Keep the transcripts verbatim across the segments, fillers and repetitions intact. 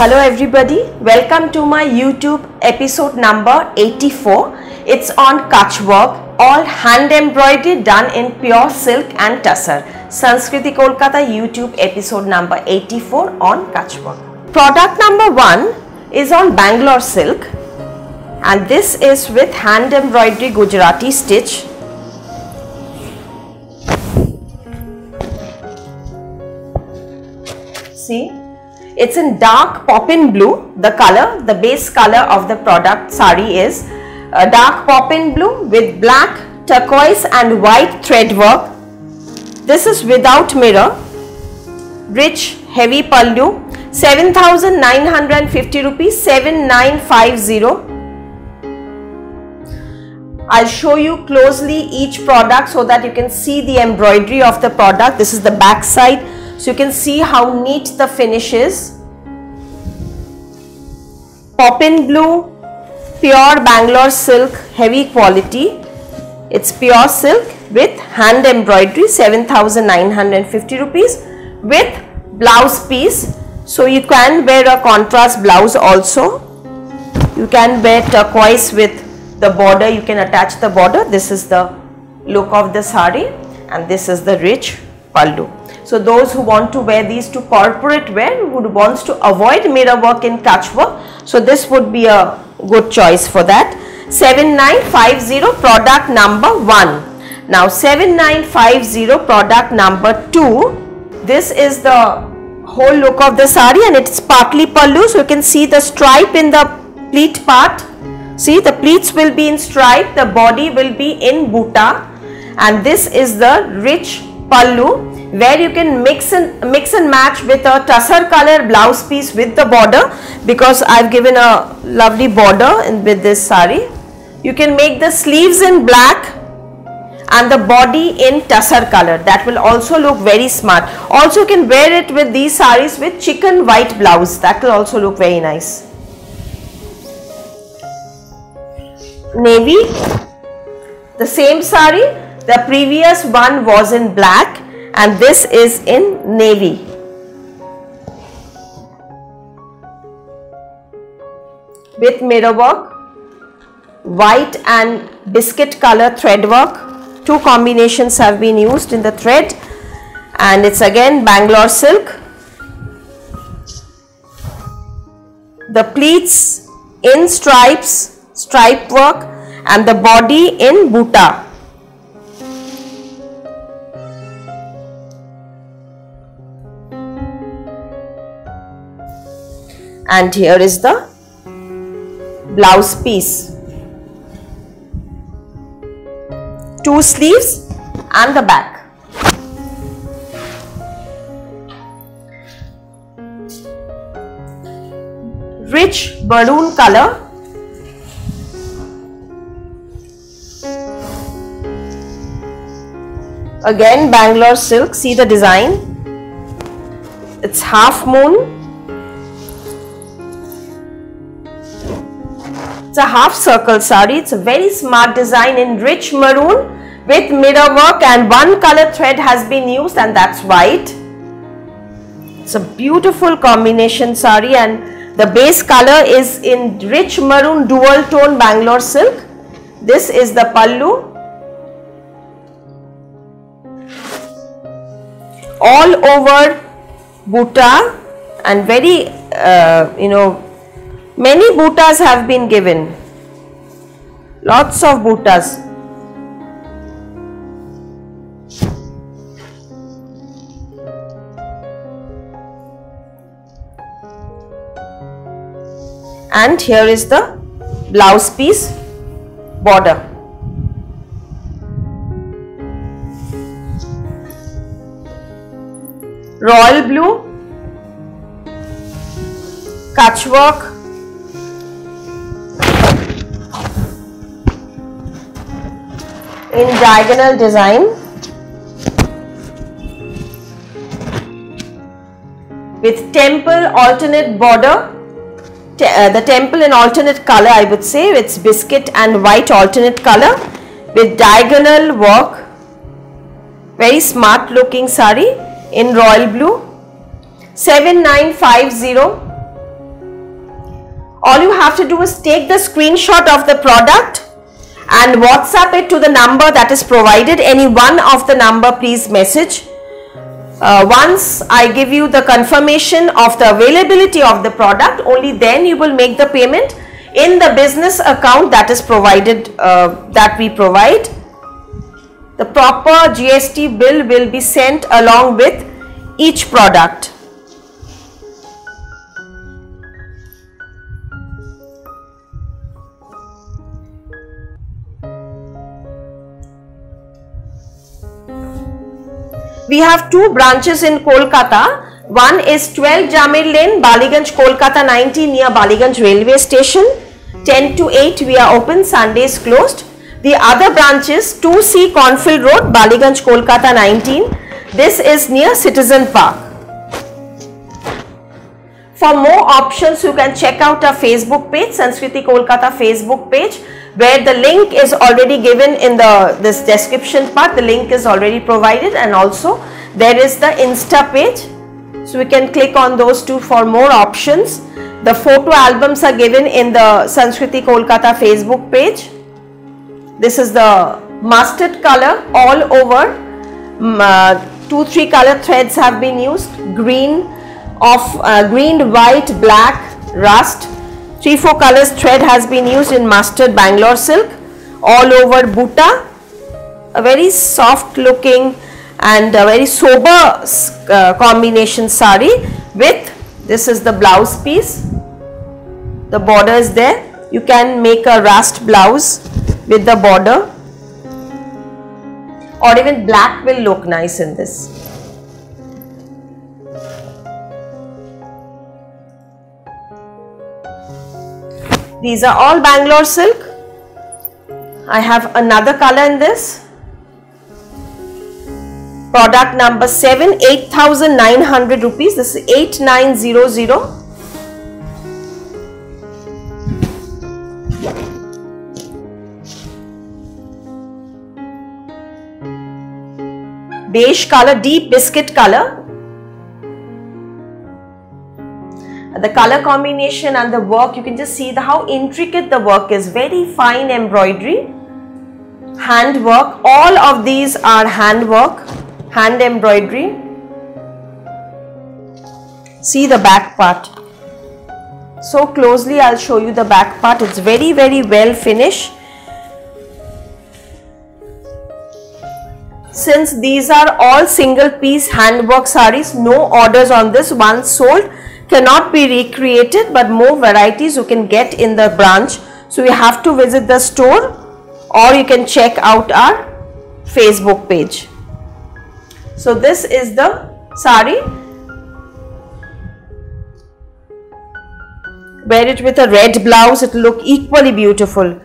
Hello everybody, welcome to my YouTube episode number eighty-four. It's on catchwork, all hand embroidery done in pure silk and tussar. Sanskriti Kolkata YouTube episode number eighty-four on catchwork. Product number one is on Bangalore silk and this is with hand embroidery Gujarati stitch. See? It's in dark poppin blue, the color, the base color of the product sari is a dark poppin blue with black, turquoise and white thread work. This is without mirror, rich, heavy pallu, seven thousand nine hundred fifty rupees, seven nine five zero. I'll show you closely each product so that you can see the embroidery of the product. This is the back side. So you can see how neat the finish is. Poppin blue, pure Bangalore silk, heavy quality. It's pure silk with hand embroidery, seven thousand nine hundred fifty rupees with blouse piece. So you can wear a contrast blouse also. You can wear turquoise with the border. You can attach the border. This is the look of the sari and this is the rich pallu. So those who want to wear these to corporate wear, who wants to avoid mirror work in catchwork, so this would be a good choice for that. seven nine five zero product number one. Now seven nine five zero product number two. This is the whole look of the sari and it's partly pallu, so you can see the stripe in the pleat part. See, the pleats will be in stripe, the body will be in buta, and this is the rich pallu, where you can mix and mix and match with a tussar color blouse piece with the border, because I've given a lovely border in, with this sari. You can make the sleeves in black and the body in tussar color. That will also look very smart. Also you can wear it with these saris with chicken white blouse. That will also look very nice. Navy. The same sari. The previous one was in black and this is in navy. With mirror work, white and biscuit color thread work. Two combinations have been used in the thread and it's again Bangalore silk. The pleats in stripes, stripe work, and the body in buta. And here is the blouse piece, two sleeves and the back. Rich maroon color. Again Bangalore silk, see the design. It's half moon. It's a half circle sari. It's a very smart design in rich maroon with mirror work, and one color thread has been used and that's white. It's a beautiful combination sari and the base color is in rich maroon dual tone Bangalore silk. This is the pallu. All over buta and very uh, you know many butas have been given, lots of butas. And here is the blouse piece border. Royal blue, catchwork. In diagonal design with temple alternate border, Te uh, the temple in alternate color, I would say it's biscuit and white alternate color with diagonal work. Very smart looking sari in royal blue. seven nine five zero all you have to do is take the screenshot of the product and WhatsApp it to the number that is provided. Any one of the number, please message. Uh, once I give you the confirmation of the availability of the product, only then you will make the payment in the business account that is provided, uh, that we provide. The proper G S T bill will be sent along with each product. We have two branches in Kolkata. One is twelve Jamil Lane, Baliganj, Kolkata ninety, near Baliganj railway station. ten to eight we are open, Sundays closed. The other branch is two C Cornfield Road, Baliganj, Kolkata nineteen. This is near Citizen Park. For more options, you can check out our Facebook page, Sanskriti Kolkata Facebook page, where the link is already given in the this description part. The link is already provided, and also there is the Insta page, so we can click on those two for more options. The photo albums are given in the Sanskriti Kolkata Facebook page. This is the mustard color all over. Um, uh, two three color threads have been used: green, of uh, green, white, black, rust. Three four colors thread has been used in mustard Bangalore silk all over Buta. A very soft looking and a very sober uh, combination sari with, this is the blouse piece, the border is there. You can make a rust blouse with the border, or even black will look nice in this. These are all Bangalore silk. I have another color in this. Product number seven, eight thousand nine hundred rupees. This is eight nine zero zero. Beige color, deep biscuit color. The color combination and the work, you can just see the, how intricate the work is. Very fine embroidery, hand work. All of these are hand work, hand embroidery. See the back part. So closely I'll show you the back part. It's very very well finished. Since these are all single piece handwork sarees, no orders on this. One sold, cannot be recreated, but more varieties you can get in the branch. So you have to visit the store, or you can check out our Facebook page. So this is the saree. Wear it with a red blouse, it will look equally beautiful.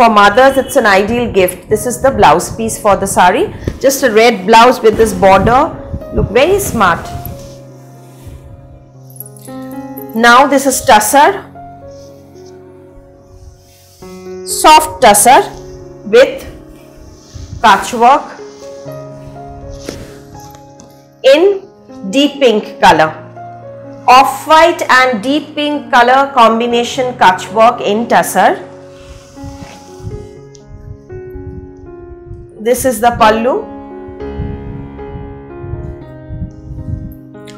For mothers, it's an ideal gift. This is the blouse piece for the saree. Just a red blouse with this border, look very smart. Now this is tussar, soft tussar with patchwork in deep pink color, off-white and deep pink color combination patchwork in tussar. This is the pallu.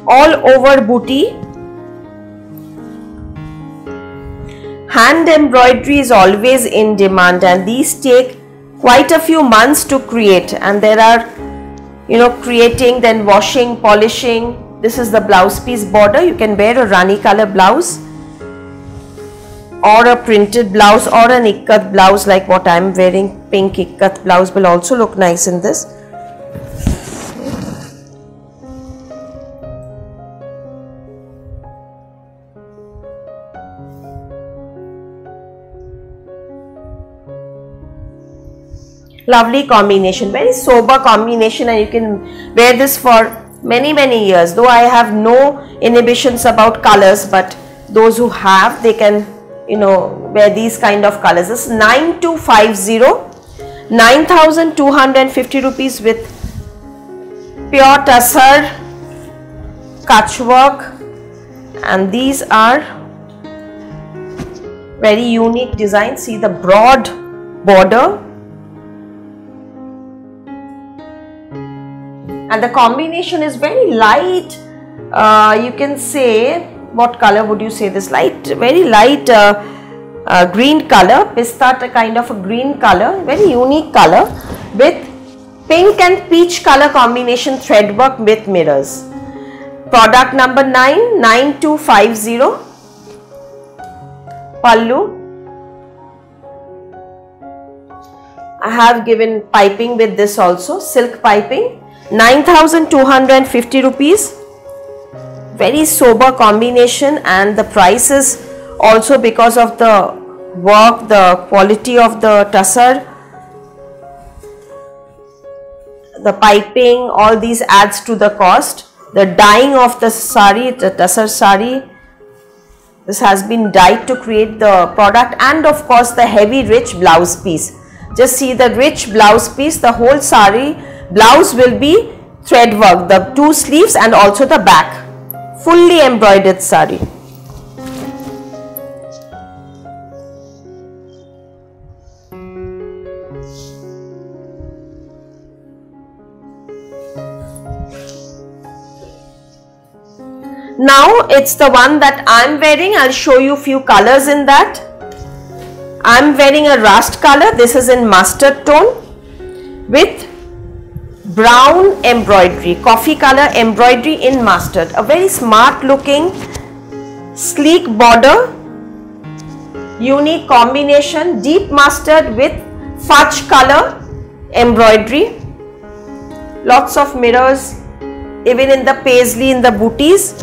All over booty. Hand embroidery is always in demand, and these take quite a few months to create, and there are, you know, creating, then washing, polishing. This is the blouse piece border. You can wear a rani color blouse or a printed blouse or an ikkat blouse like what I am wearing. Pink ikkat blouse will also look nice in this. Lovely combination, very sober combination, and you can wear this for many many years. Though I have no inhibitions about colors, but those who have, they can, you know, wear these kind of colors. This is nine two five zero, nine thousand two hundred fifty rupees with pure tussar patchwork, and these are very unique design. See the broad border and the combination is very light. Uh, you can say, what color would you say this? Light, very light uh, uh, green color, pistachio kind of a green color, very unique color with pink and peach color combination thread work with mirrors. Product number nine, nine two five zero. Pallu. I have given piping with this also, silk piping, nine thousand two hundred fifty rupees. Very sober combination, and the price is also because of the work, the quality of the tussar, the piping, all these adds to the cost. The dyeing of the sari, the tussar sari, this has been dyed to create the product, and of course the heavy rich blouse piece. Just see the rich blouse piece, the whole sari blouse will be thread work, the two sleeves and also the back, fully embroidered sari. Now it's the one that I'm wearing. I'll show you few colors in that. I'm wearing a rust color. This is in mustard tone with brown embroidery, coffee color embroidery in mustard. A very smart looking, sleek border, unique combination, deep mustard with fudge color embroidery. Lots of mirrors, even in the paisley, in the booties.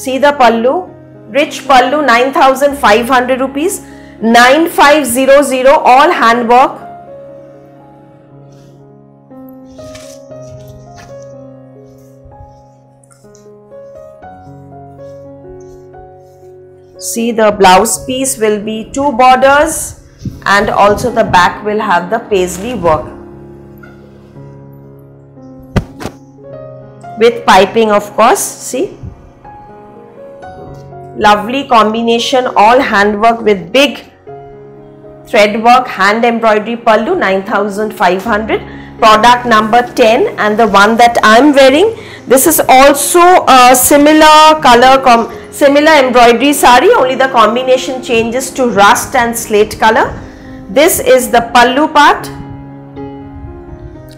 See the pallu, rich pallu, nine thousand five hundred rupees, nine five zero zero, all handwork. See the blouse piece will be two borders, and also the back will have the paisley work with piping, of course. See, lovely combination, all handwork with big thread work, hand embroidery pallu, nine thousand five hundred. Product number ten, and the one that I am wearing, this is also a similar color, com similar embroidery sari, only the combination changes to rust and slate color. This is the pallu part.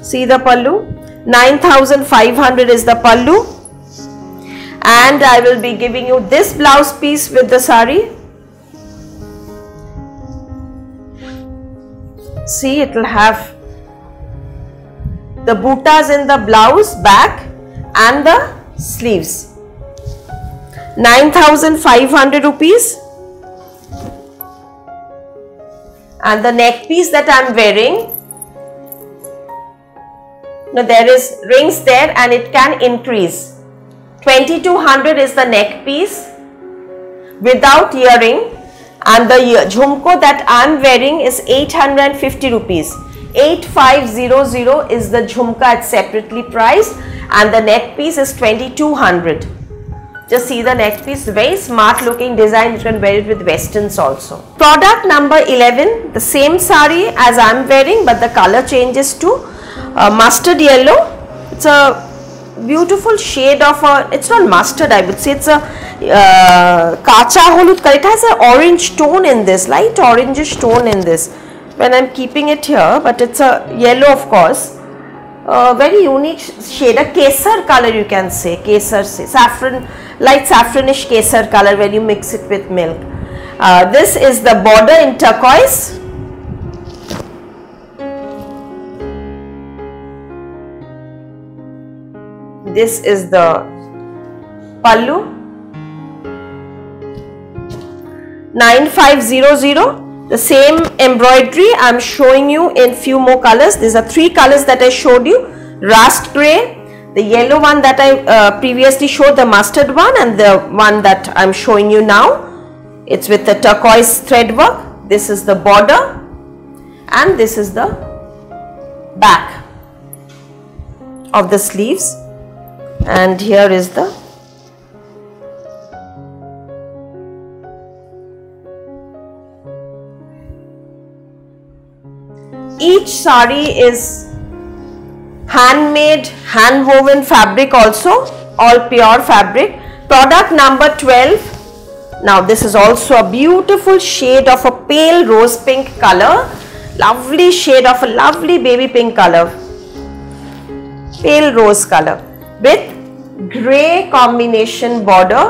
See the pallu, nine thousand five hundred is the pallu. And I will be giving you this blouse piece with the sari. See, it will have the buttas in the blouse, back and the sleeves. nine thousand five hundred rupees. And the neck piece that I am wearing, now there is rings there and it can increase. twenty-two hundred is the neck piece without earring, and the jhumko that I am wearing is eight hundred fifty rupees. eight five zero zero is the jhumka, it's separately priced, and the neck piece is twenty-two hundred. Just see the neck piece, very smart looking design, you can wear it with westerns also. Product number eleven, the same sari as I am wearing, but the color changes to uh, mustard yellow. It's a beautiful shade of a, it's not mustard, I would say it's a uh, kacha holud color. It has an orange tone in this, light orangish tone in this, when I'm keeping it here, but it's a yellow, of course. Uh, very unique shade, a kesar color, you can say, kesar, say, saffron, light saffronish kesar color when you mix it with milk. Uh, this is the border in turquoise. This is the pallu, nine five zero zero, the same embroidery I am showing you in few more colors. These are three colors that I showed you, rust grey, the yellow one that I uh, previously showed, the mustard one, and the one that I am showing you now. It's with the turquoise thread work. This is the border and this is the back of the sleeves. And here is the each sari is handmade, hand woven fabric also, all pure fabric. Product number twelve. Now this is also a beautiful shade of a pale rose pink color, lovely shade of a lovely baby pink color, pale rose color with grey combination border.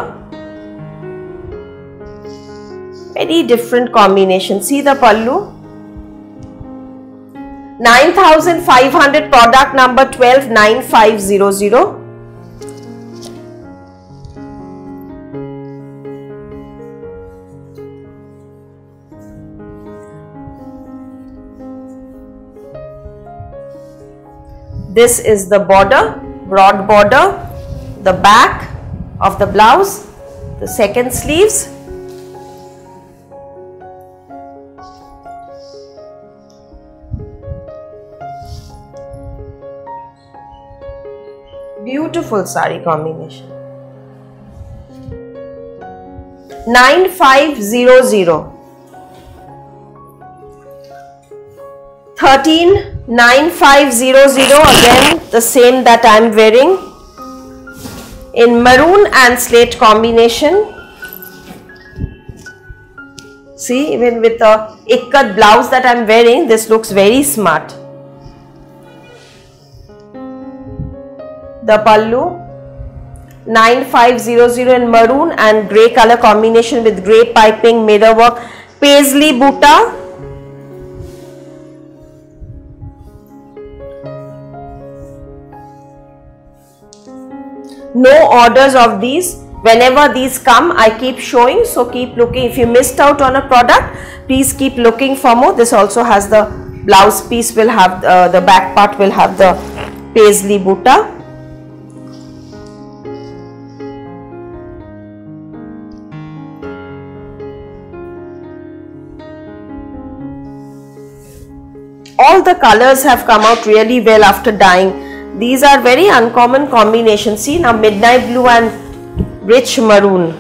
Very different combination. See the pallu. nine thousand five hundred, product number twelve, nine five zero zero. This is the border, broad border, the back of the blouse, the second sleeves. Beautiful sari combination. nine five zero zero. thirteen nine five zero zero, again the same that I am wearing in maroon and slate combination. See, even with the ikkat blouse that I am wearing, this looks very smart. The pallu, nine five zero zero in maroon and grey color combination with grey piping, mirror work, paisley buta. No orders of these. Whenever these come, I keep showing, so keep looking. If you missed out on a product, please keep looking for more. This also has the blouse piece, will have uh, the back part will have the paisley buta. All the colors have come out really well after dyeing. These are very uncommon combinations. See now, midnight blue and rich maroon.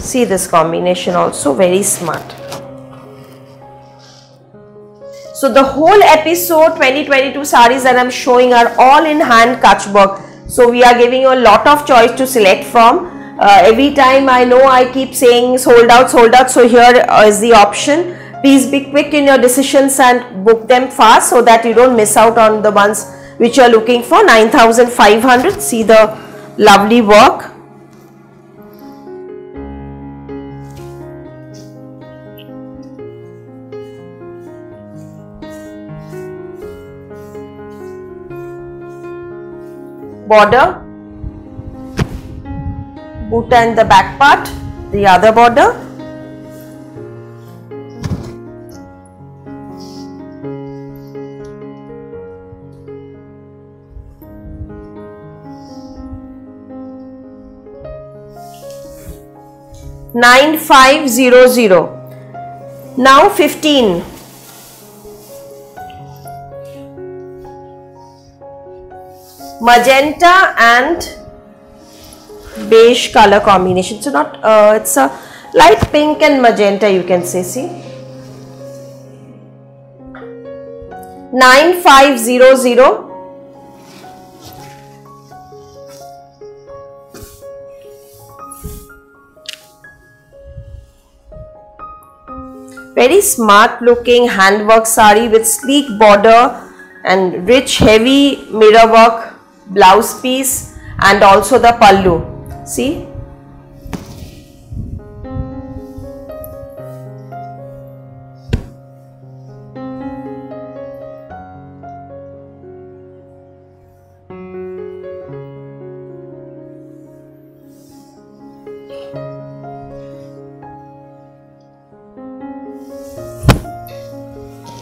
See this combination also, very smart. So the whole episode, twenty twenty-two sarees that I am showing are all in hand kach work. So we are giving you a lot of choice to select from. Uh, every time I know I keep saying sold out, sold out. So here is the option. Please be quick in your decisions and book them fast so that you don't miss out on the ones which you are looking for. nine thousand five hundred. See the lovely work. Border, buta in the back part, the other border. nine five zero zero. Now fifteen. Magenta and beige color combination. So not uh, it's a light pink and magenta, you can say. See, nine five zero zero. Very smart looking handwork sari with sleek border and rich heavy mirror work blouse piece, and also the pallu. See,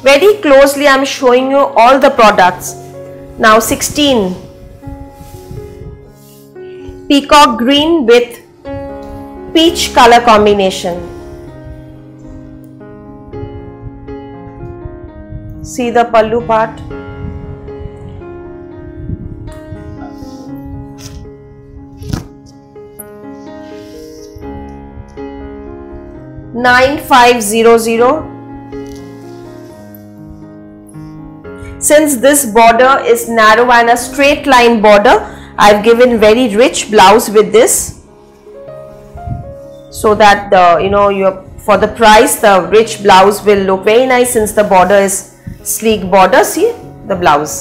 very closely I am showing you all the products. Now sixteen. Peacock green with peach color combination. See the pallu part. nine five zero zero. Since this border is narrow and a straight line border, I've given very rich blouse with this, so that the you know your for the price the rich blouse will look very nice, since the border is sleek border. See the blouse.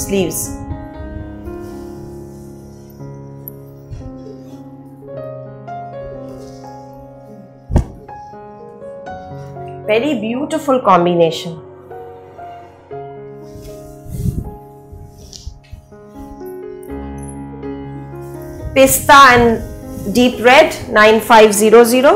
Sleeves. Very beautiful combination. Pista and deep red, nine five zero zero.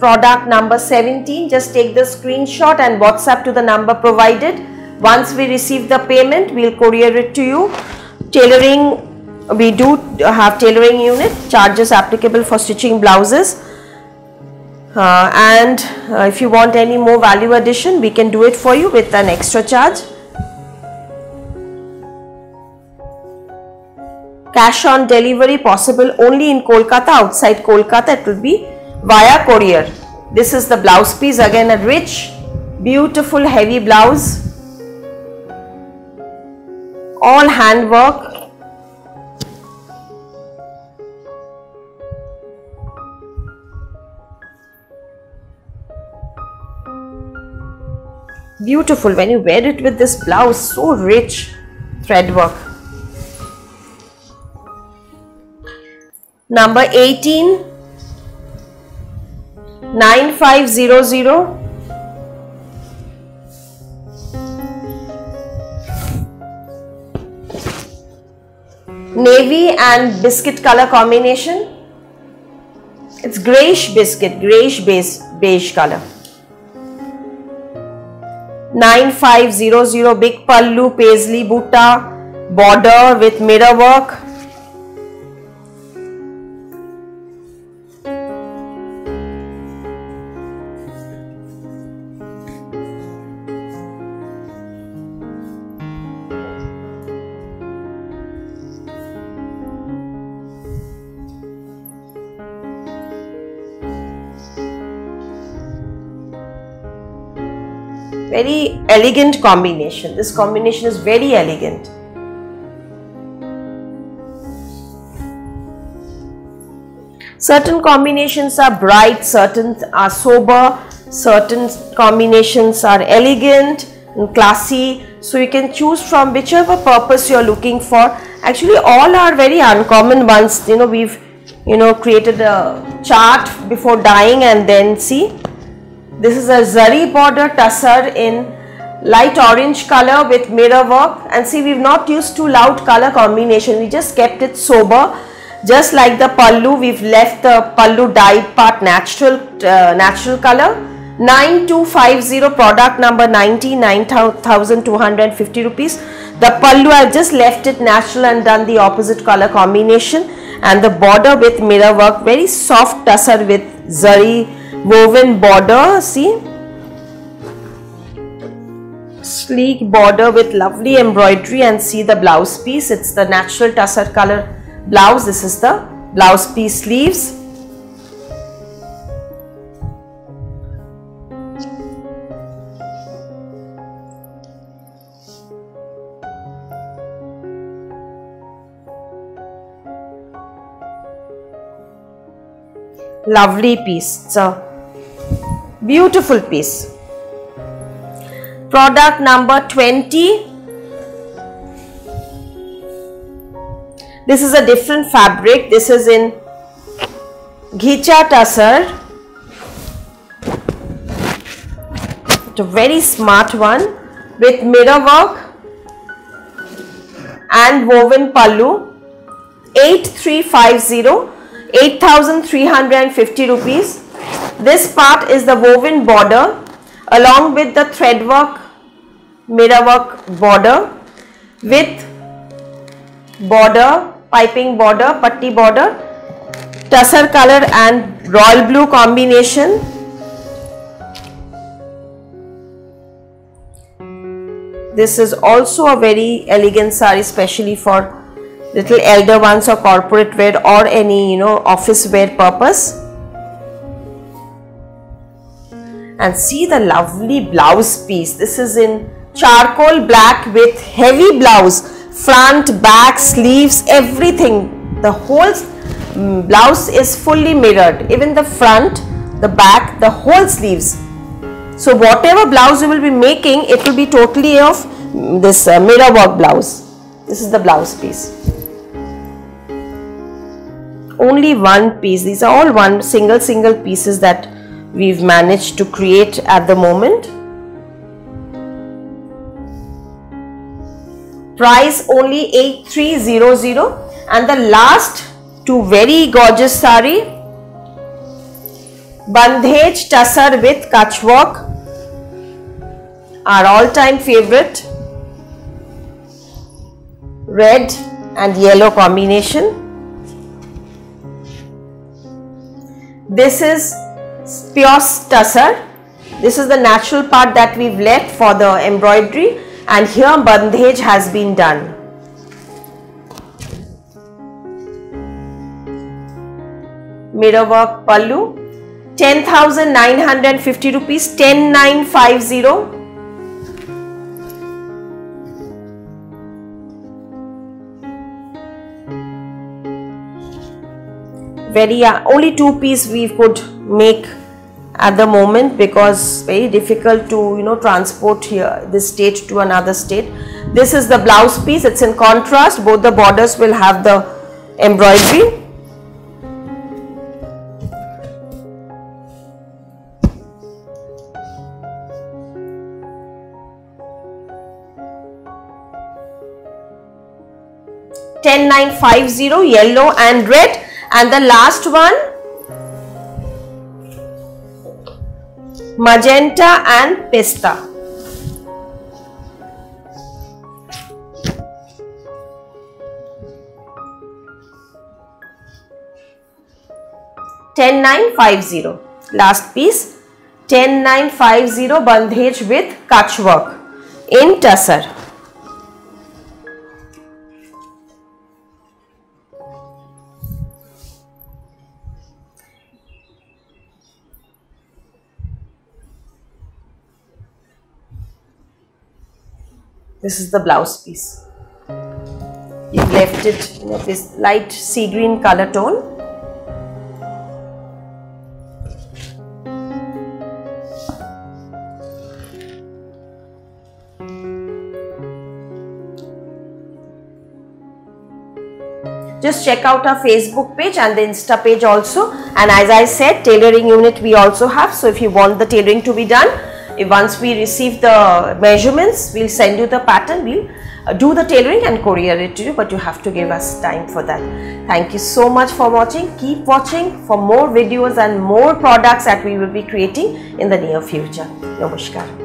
Product number seventeen. Just take the screenshot and WhatsApp to the number provided. Once we receive the payment, we will courier it to you. Tailoring, we do have tailoring unit, charges applicable for stitching blouses. Uh, and uh, if you want any more value addition, we can do it for you with an extra charge. Cash on delivery possible only in Kolkata, outside Kolkata it will be via courier. This is the blouse piece, again a rich, beautiful heavy blouse. All handwork. Beautiful when you wear it with this blouse, so rich thread work. Number eighteen, nine five zero zero. Navy and biscuit color combination. It's grayish biscuit, grayish base, beige color. nine five zero zero. Big pallu, paisley butta, border with mirror work. Very elegant combination. This combination is very elegant. Certain combinations are bright, certain are sober, certain combinations are elegant and classy. So you can choose from whichever purpose you are looking for. Actually, all are very uncommon ones. You know, we've you know created a chart before dyeing, and then see. This is a zari border tussar in light orange color with mirror work, and see, we've not used too loud color combination, we just kept it sober. Just like the pallu, we've left the pallu dyed part natural uh, natural color. nine two five zero, product number nineteen, nine thousand two hundred fifty rupees. The pallu, I've just left it natural and done the opposite color combination, and the border with mirror work, very soft tussar with zari woven border. See, sleek border with lovely embroidery, and see the blouse piece. It's the natural tussar color blouse. This is the blouse piece sleeves. Lovely piece. It's a beautiful piece. Product number twenty. This is a different fabric. This is in gheecha tussar. It's a very smart one with mirror work and woven pallu. eight three five zero, eight thousand three hundred fifty rupees. This part is the woven border along with the thread work, mirror work border with border, piping border, patti border, tussar color and royal blue combination. This is also a very elegant saree, especially for little elder ones or corporate wear or any, you know, office wear purpose. And see the lovely blouse piece. This is in charcoal black with heavy blouse, front, back, sleeves, everything. The whole blouse is fully mirrored, even the front, the back, the whole sleeves. So whatever blouse you will be making, it will be totally of this uh, mirror work blouse. This is the blouse piece. Only one piece. These are all one single single pieces that we've managed to create at the moment. Price only eight three zero zero. And the last two very gorgeous saree, Bandhej Tassar with Kachwok, our all-time favorite, red and yellow combination. This is pure tassar. This is the natural part that we've left for the embroidery, and here bandhej has been done. Mirror work pallu, ten thousand nine hundred fifty rupees, ten nine five zero. Very uh, only two piece we could make at the moment, because very difficult to, you know, transport here this state to another state. This is the blouse piece. It's in contrast. Both the borders will have the embroidery. ten nine five zero, yellow and red. And the last one, magenta and pista. ten nine five zero. Last piece, ten nine five zero, bandhej with kachwok in tassar. This is the blouse piece. You've left it in this light sea green color tone. Just check out our Facebook page and the Insta page also. And as I said, tailoring unit we also have. So if you want the tailoring to be done, once we receive the measurements, we'll send you the pattern, we'll do the tailoring and courier it to you, but you have to give us time for that. Thank you so much for watching. Keep watching for more videos and more products that we will be creating in the near future. Namaskar.